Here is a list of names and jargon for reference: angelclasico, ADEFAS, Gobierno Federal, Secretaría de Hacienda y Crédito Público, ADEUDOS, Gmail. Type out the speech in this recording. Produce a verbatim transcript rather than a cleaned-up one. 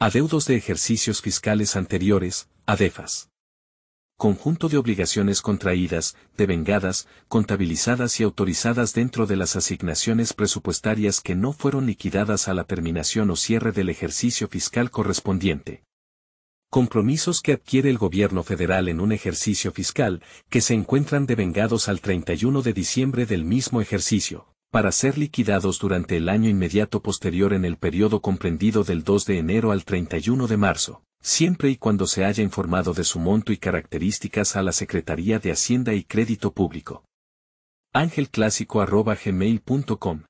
Adeudos de ejercicios fiscales anteriores, ADEFAS. Conjunto de obligaciones contraídas, devengadas, contabilizadas y autorizadas dentro de las asignaciones presupuestarias que no fueron liquidadas a la terminación o cierre del ejercicio fiscal correspondiente. Compromisos que adquiere el Gobierno federal en un ejercicio fiscal, que se encuentran devengados al treinta y uno de diciembre del mismo ejercicio, para ser liquidados durante el año inmediato posterior en el periodo comprendido del dos de enero al treinta y uno de marzo, siempre y cuando se haya informado de su monto y características a la Secretaría de Hacienda y Crédito Público. ángel clásico arroba gmail punto com